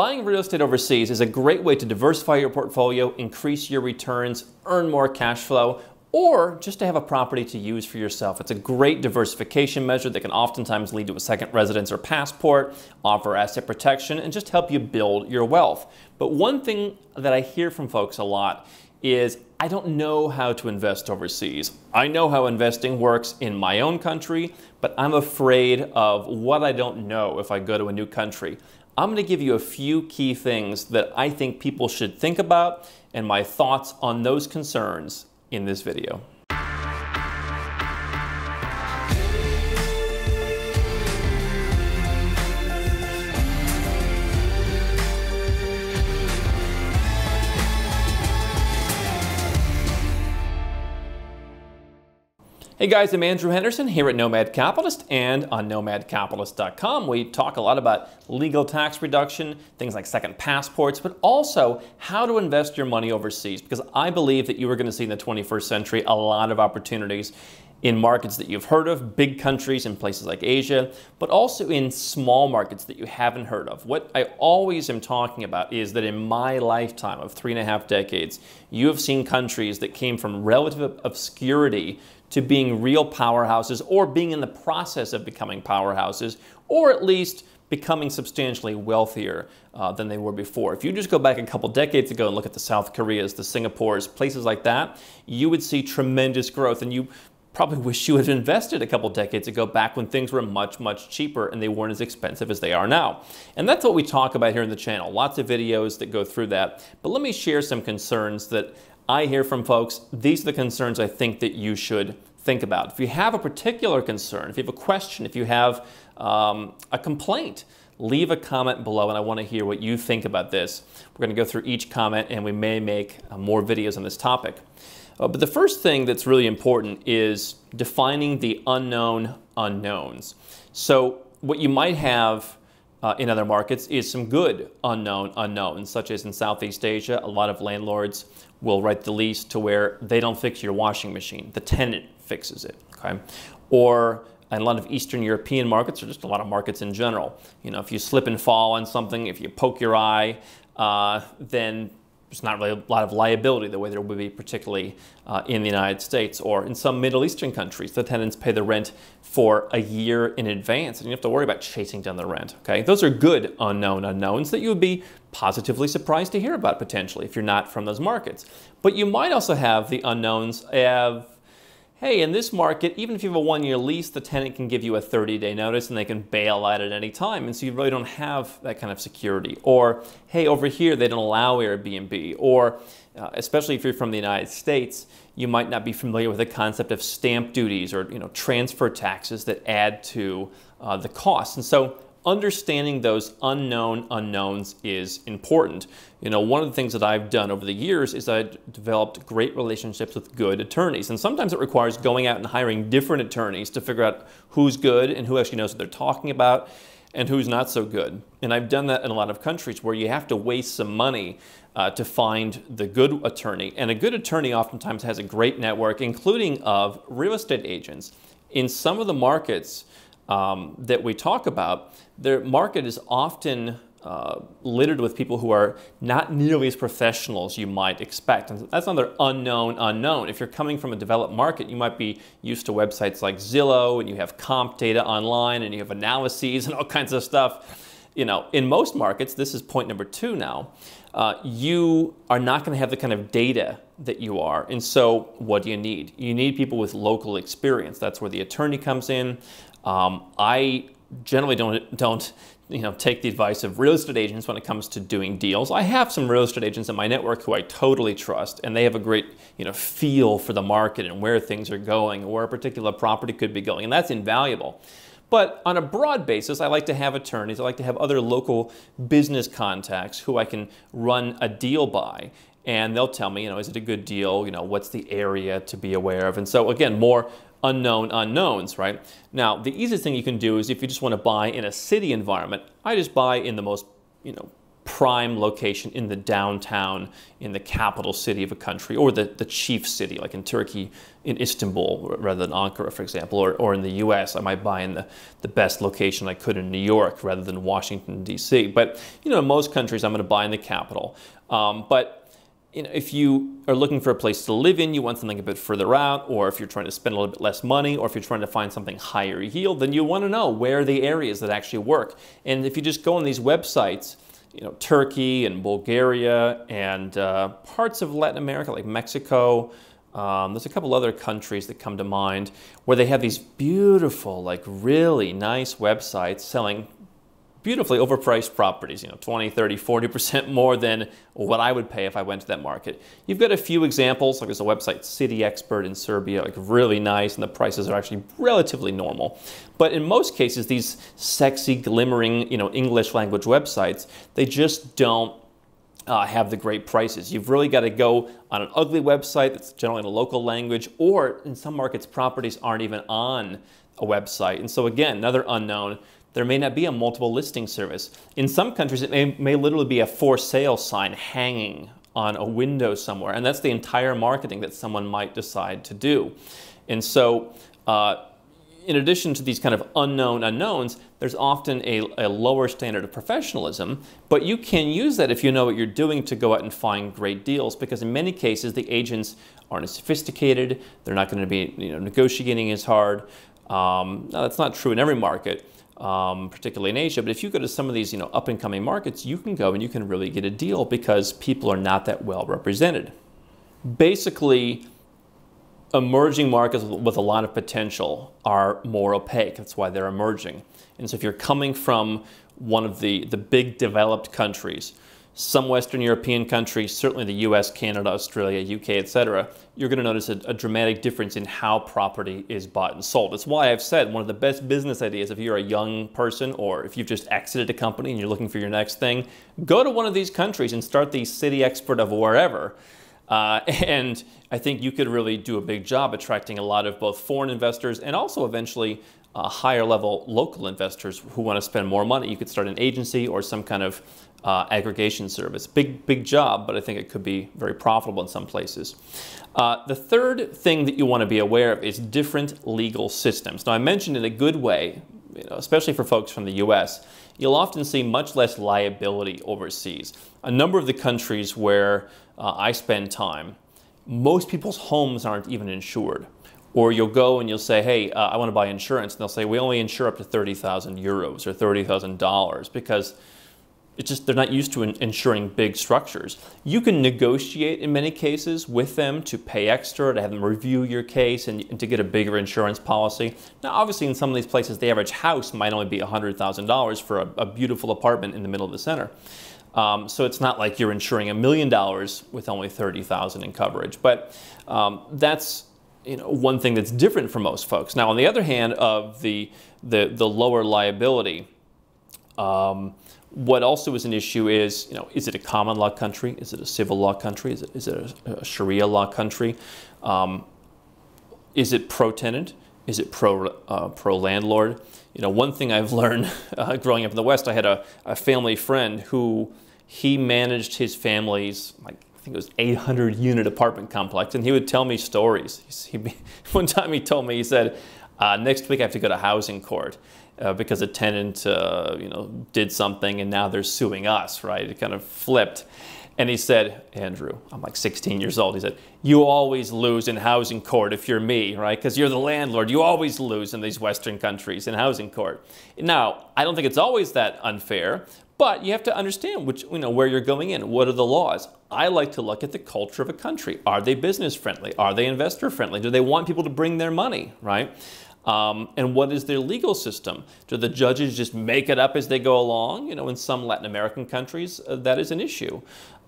Buying real estate overseas is a great way to diversify your portfolio, increase your returns, earn more cash flow, or just to have a property to use for yourself. It's a great diversification measure that can oftentimes lead to a second residence or passport, offer asset protection, and just help you build your wealth. But one thing that I hear from folks a lot is, I don't know how to invest overseas. I know how investing works in my own country, but I'm afraid of what I don't know if I go to a new country. I'm going to give you a few key things that I think people should think about and my thoughts on those concerns in this video. Hey guys, I'm Andrew Henderson here at Nomad Capitalist, and on nomadcapitalist.com we talk a lot about legal tax reduction, things like second passports, but also how to invest your money overseas, because I believe that you are going to see in the 21st century a lot of opportunities in markets that you've heard of, big countries in places like Asia, but also in small markets that you haven't heard of. What I always am talking about is that in my lifetime of 3.5 decades, you have seen countries that came from relative obscurity to being real powerhouses, or being in the process of becoming powerhouses, or at least becoming substantially wealthier than they were before. If you just go back a couple decades ago and look at the South Koreas, the Singapores, places like that, you would see tremendous growth, and you probably wish you had invested a couple decades ago, back when things were much, much cheaper and they weren't as expensive as they are now. And that's what we talk about here on the channel. Lots of videos that go through that. But let me share some concerns that I hear from folks. These are the concerns I think that you should think about. If you have a particular concern, if you have a question, if you have a complaint, leave a comment below, and I want to hear what you think about this. We're going to go through each comment, and we may make more videos on this topic. But the first thing that's really important is defining the unknown unknowns. So what you might have in other markets is some good unknown unknowns, such as in Southeast Asia, a lot of landlords will write the lease to where they don't fix your washing machine, the tenant fixes it, okay? Or in a lot of Eastern European markets, or just a lot of markets in general, you know, if you slip and fall on something, if you poke your eye, then there's not really a lot of liability the way there would be, particularly in the United States or in some Middle Eastern countries. The tenants pay the rent for a year in advance, and you have to worry about chasing down the rent. Okay, those are good unknown unknowns that you would be positively surprised to hear about potentially if you're not from those markets. But you might also have the unknowns of, hey, in this market, even if you have a one-year lease, the tenant can give you a 30-day notice and they can bail out at any time. And so you really don't have that kind of security. Or, hey, over here, they don't allow Airbnb. Or, especially if you're from the United States, you might not be familiar with the concept of stamp duties or, you know, transfer taxes that add to the cost. And so understanding those unknown unknowns is important. You know, one of the things that I've done over the years is I've developed great relationships with good attorneys. And sometimes it requires going out and hiring different attorneys to figure out who's good and who actually knows what they're talking about and who's not so good. And I've done that in a lot of countries where you have to waste some money to find the good attorney. And a good attorney oftentimes has a great network, including of real estate agents. In some of the markets that we talk about, their market is often littered with people who are not nearly as professional as you might expect. And that's another unknown unknown. If you're coming from a developed market, you might be used to websites like Zillow, and you have comp data online, and you have analyses and all kinds of stuff. You know, in most markets, this is point number two now, you are not going to have the kind of data that you are. And so what do you need? You need people with local experience. That's where the attorney comes in. I generally don't take the advice of real estate agents when it comes to doing deals. I have some real estate agents in my network who I totally trust, and they have a great, you know, feel for the market and where things are going, or where a particular property could be going, and that's invaluable. But on a broad basis, I like to have attorneys, I like to have other local business contacts who I can run a deal by. And they'll tell me, you know, is it a good deal? You know, what's the area to be aware of? And so again, more unknown unknowns, right? Now, the easiest thing you can do is if you just want to buy in a city environment, I just buy in the most, you know, prime location in the downtown, in the capital city of a country, or the chief city, like in Turkey, in Istanbul, rather than Ankara, for example, or in the US, I might buy in the best location I could in New York rather than Washington, D.C. But, you know, in most countries, I'm going to buy in the capital. You know, if you are looking for a place to live in, you want something a bit further out, or if you're trying to spend a little bit less money, or if you're trying to find something higher yield, then you want to know where are the areas that actually work. And if you just go on these websites, you know, Turkey and Bulgaria and parts of Latin America like Mexico, there's a couple other countries that come to mind where they have these beautiful, like really nice websites selling beautifully overpriced properties, you know, 20, 30, 40% more than what I would pay if I went to that market. You've got a few examples, like there's a website, City Expert in Serbia, like really nice, and the prices are actually relatively normal. But in most cases, these sexy, glimmering, you know, English language websites, they just don't have the great prices. You've really got to go on an ugly website that's generally in a local language, or in some markets, properties aren't even on a website. And so again, another unknown. There may not be a multiple listing service. In some countries, it may literally be a for sale sign hanging on a window somewhere, and that's the entire marketing that someone might decide to do. And so, in addition to these kind of unknown unknowns, there's often a lower standard of professionalism, but you can use that if you know what you're doing to go out and find great deals, because in many cases, the agents aren't as sophisticated, they're not going to be, you know, negotiating as hard. Now, that's not true in every market. Particularly in Asia, but if you go to some of these, you know, up-and-coming markets, you can go and you can really get a deal because people are not that well represented. Basically, emerging markets with a lot of potential are more opaque. That's why they're emerging. And so if you're coming from one of the big developed countries, some Western European countries, certainly the US, Canada, Australia, UK, etc., you're going to notice a dramatic difference in how property is bought and sold. It's why I've said one of the best business ideas if you're a young person or if you've just exited a company and you're looking for your next thing, go to one of these countries and start the City Expert of wherever. And I think you could really do a big job attracting a lot of both foreign investors and also eventually higher level local investors who want to spend more money. You could start an agency or some kind of aggregation service. Big job, but I think it could be very profitable in some places. The third thing that you want to be aware of is different legal systems. Now, I mentioned in a good way, you know, especially for folks from the US, you'll often see much less liability overseas. A number of the countries where I spend time, most people's homes aren't even insured. Or you'll go and you'll say, hey, I want to buy insurance. And they'll say, we only insure up to 30,000 euros or $30,000 because it's just they're not used to insuring big structures. You can negotiate in many cases with them to pay extra, to have them review your case and to get a bigger insurance policy. Now, obviously, in some of these places, the average house might only be $100,000 for a beautiful apartment in the middle of the center. So it's not like you're insuring $1 million with only 30,000 in coverage. But that's, you know, one thing that's different for most folks. Now, on the other hand, of the lower liability, what also is an issue is, you know, is it a common law country? Is it a civil law country? Is it a Sharia law country? Is it pro-tenant? Is it pro-landlord? You know, one thing I've learned growing up in the West, I had a family friend who he managed his family's, like, I think it was 800-unit apartment complex, and he would tell me stories. One time he told me, he said, next week I have to go to housing court because a tenant, you know, did something and now they're suing us, right? It kind of flipped. And he said, Andrew, I'm like 16 years old. He said, you always lose in housing court if you're me, right? Because you're the landlord. You always lose in these Western countries in housing court. Now, I don't think it's always that unfair, but you have to understand which, you know, where you're going in. What are the laws? I like to look at the culture of a country. Are they business friendly? Are they investor friendly? Do they want people to bring their money, right? And what is their legal system? Do the judges just make it up as they go along? You know, in some Latin American countries, that is an issue.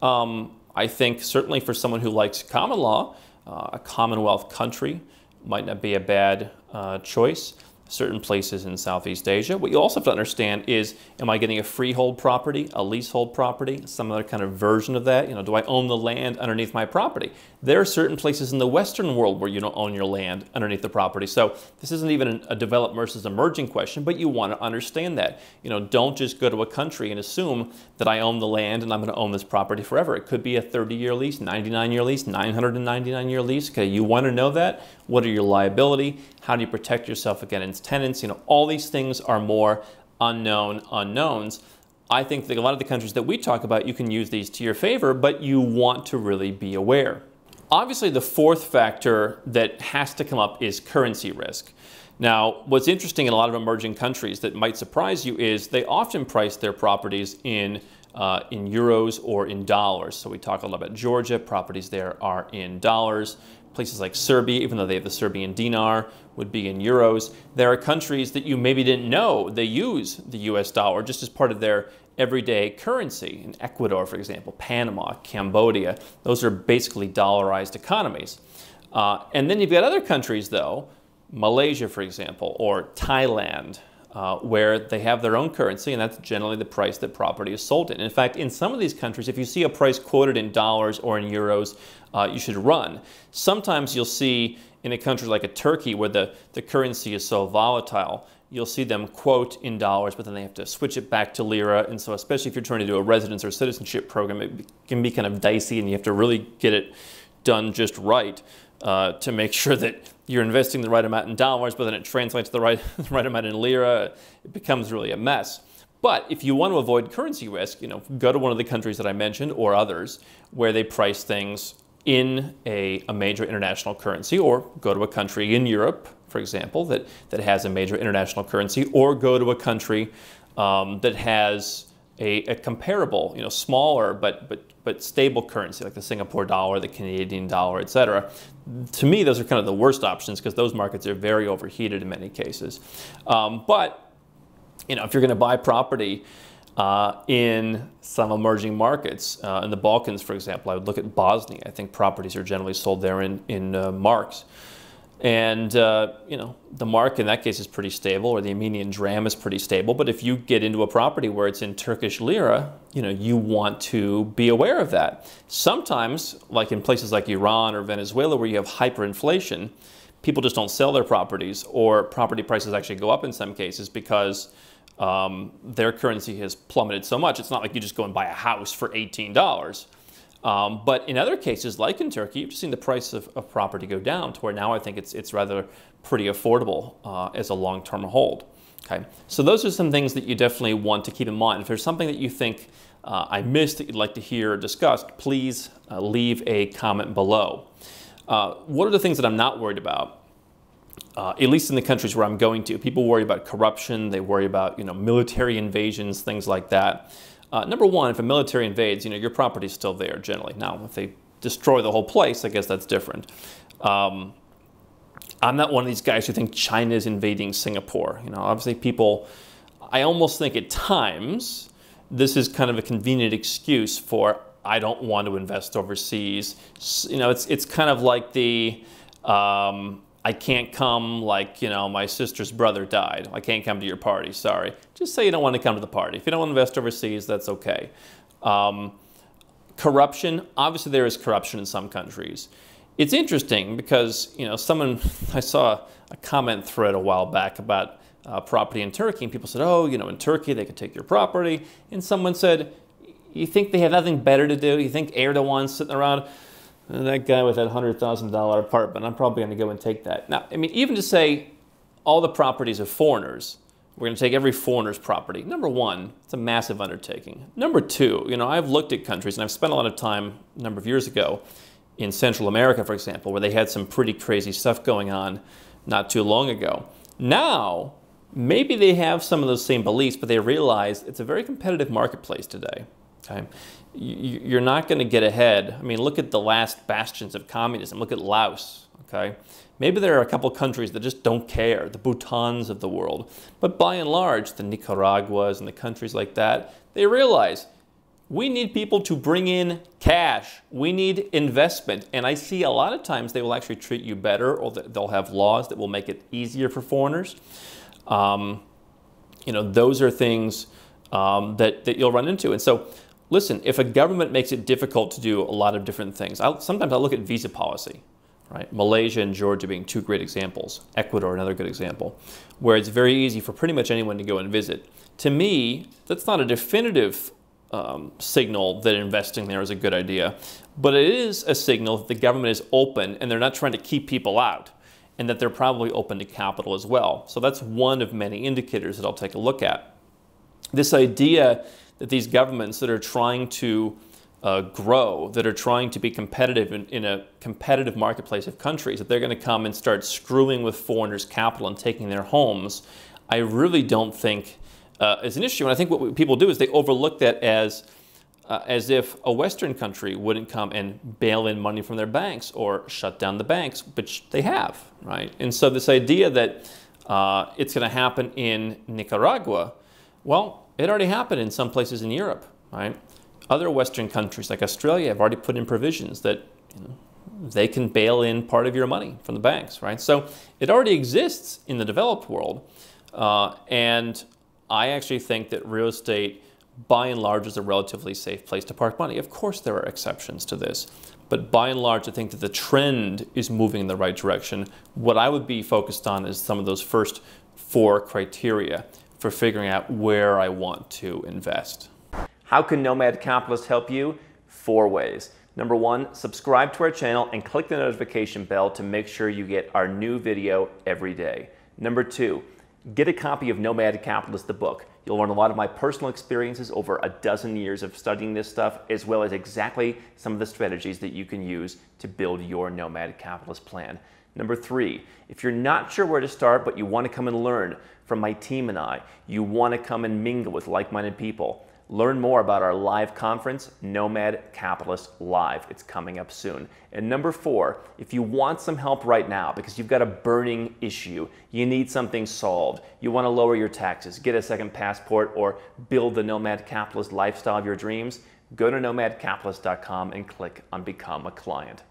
I think certainly for someone who likes common law, a Commonwealth country might not be a bad choice. certain places in Southeast Asia. What you also have to understand is, am I getting a freehold property, a leasehold property, some other kind of version of that? You know, do I own the land underneath my property? There are certain places in the Western world where you don't own your land underneath the property. So this isn't even a developed versus emerging question, but you want to understand that. You know, don't just go to a country and assume that I own the land and I'm going to own this property forever. It could be a 30-year lease, 99-year lease, 999-year lease. Okay, you want to know that. What are your liability? How do you protect yourself against tenants? You know, all these things are more unknowns. I think that a lot of the countries that we talk about, you can use these to your favor, but you want to really be aware. Obviously, the fourth factor that has to come up is currency risk. Now, what's interesting in a lot of emerging countries that might surprise you is they often price their properties in euros or in dollars. So we talk a lot about Georgia. Properties there are in dollars. Places like Serbia, even though they have the Serbian dinar, would be in euros. There are countries that you maybe didn't know they use the US dollar just as part of their everyday currency. In Ecuador, for example, Panama, Cambodia, those are basically dollarized economies. And then you've got other countries, though, Malaysia, for example, or Thailand, where they have their own currency, and that's generally the price that property is sold in. In fact, in some of these countries, if you see a price quoted in dollars or in euros, you should run. Sometimes you'll see in a country like a Turkey where the currency is so volatile, you'll see them quote in dollars, but then they have to switch it back to lira. And so especially if you're trying to do a residence or citizenship program, it can be kind of dicey, and you have to really get it done just right to make sure that you're investing the right amount in dollars, but then it translates to the right amount in lira. It becomes really a mess. But if you want to avoid currency risk, you know, go to one of the countries that I mentioned or others where they price things in a major international currency, or go to a country in Europe, for example, that has a major international currency, or go to a country that has a comparable, you know, smaller but stable currency like the Singapore dollar, the Canadian dollar, etc. To me, those are kind of the worst options because those markets are very overheated in many cases. But you know, if you're going to buy property in some emerging markets, in the Balkans, for example, I would look at Bosnia. I think properties are generally sold there in marks. And you know, the mark in that case is pretty stable, or the Armenian dram is pretty stable. But if you get into a property where it's in Turkish lira, you know, you want to be aware of that. Sometimes, like in places like Iran or Venezuela, where you have hyperinflation, people just don't sell their properties, or property prices actually go up in some cases because their currency has plummeted so much. It's not like you just go and buy a house for $18. But in other cases, like in Turkey, you've seen the price of property go down to where now I think it's rather pretty affordable as a long-term hold. Okay, so those are some things that you definitely want to keep in mind. If there's something that you think I missed that you'd like to hear or discuss, please leave a comment below. What are the things that I'm not worried about? At least in the countries where I'm going to, people worry about corruption. They worry about, you know, military invasions, things like that. Number one, if a military invades, you know, your property's still there generally. Now, if they destroy the whole place, I guess that's different. I'm not one of these guys who think China is invading Singapore. You know, obviously people, I almost think at times, this is kind of a convenient excuse for, I don't want to invest overseas. You know, it's kind of like the, I can't come, like, you know, my sister's brother died. I can't come to your party, sorry. Just say you don't want to come to the party. If you don't want to invest overseas, that's okay. Corruption, obviously there is corruption in some countries. It's interesting because, you know, someone, I saw a comment thread a while back about property in Turkey, and people said, oh, you know, in Turkey they could take your property. And someone said, you think they have nothing better to do? You think Erdogan's sitting around? That guy with that $100,000 apartment, I'm probably going to go and take that. Now, I mean, even to say all the properties of foreigners, we're going to take every foreigner's property. Number one, it's a massive undertaking. Number two, you know, I've looked at countries, and I've spent a lot of time a number of years ago in Central America, for example, where they had some pretty crazy stuff going on not too long ago. Now, maybe they have some of those same beliefs, but they realize it's a very competitive marketplace today. Okay. You're not going to get ahead. I mean, look at the last bastions of communism. Look at Laos. Okay, maybe there are a couple countries that just don't care, the Bhutans of the world. But by and large, the Nicaraguas and the countries like that, they realize we need people to bring in cash. We need investment. And I see a lot of times they will actually treat you better, or they'll have laws that will make it easier for foreigners. You know, those are things that you'll run into. And so, listen, if a government makes it difficult to do a lot of different things, sometimes I look at visa policy, right? Malaysia and Georgia being two great examples, Ecuador, another good example, where it's very easy for pretty much anyone to go and visit. To me, that's not a definitive signal that investing there is a good idea, but it is a signal that the government is open and they're not trying to keep people out, and that they're probably open to capital as well. So that's one of many indicators that I'll take a look at. This idea that these governments that are trying to grow, that are trying to be competitive in a competitive marketplace of countries, that they're going to come and start screwing with foreigners' capital and taking their homes, I really don't think is an issue. And I think what people do is they overlook that as if a Western country wouldn't come and bail in money from their banks or shut down the banks, which they have, right? And so this idea that it's going to happen in Nicaragua, well, it already happened in some places in Europe, right? Other Western countries like Australia have already put in provisions that, you know, they can bail in part of your money from the banks, right? So it already exists in the developed world. And I actually think that real estate, by and large, is a relatively safe place to park money. Of course, there are exceptions to this, but by and large, I think that the trend is moving in the right direction. What I would be focused on is some of those first four criteria for figuring out where I want to invest. How can Nomad Capitalist help you? 4 ways. Number 1, subscribe to our channel and click the notification bell to make sure you get our new video every day. Number 2, get a copy of Nomad Capitalist, the book. You'll learn a lot of my personal experiences over a dozen years of studying this stuff, as well as exactly some of the strategies that you can use to build your Nomad Capitalist plan. Number 3, if you're not sure where to start, but you want to come and learn from my team and I, you want to come and mingle with like-minded people, learn more about our live conference, Nomad Capitalist Live. It's coming up soon. And number 4, if you want some help right now because you've got a burning issue, you need something solved, you want to lower your taxes, get a second passport, or build the Nomad Capitalist lifestyle of your dreams, go to nomadcapitalist.com and click on Become a Client.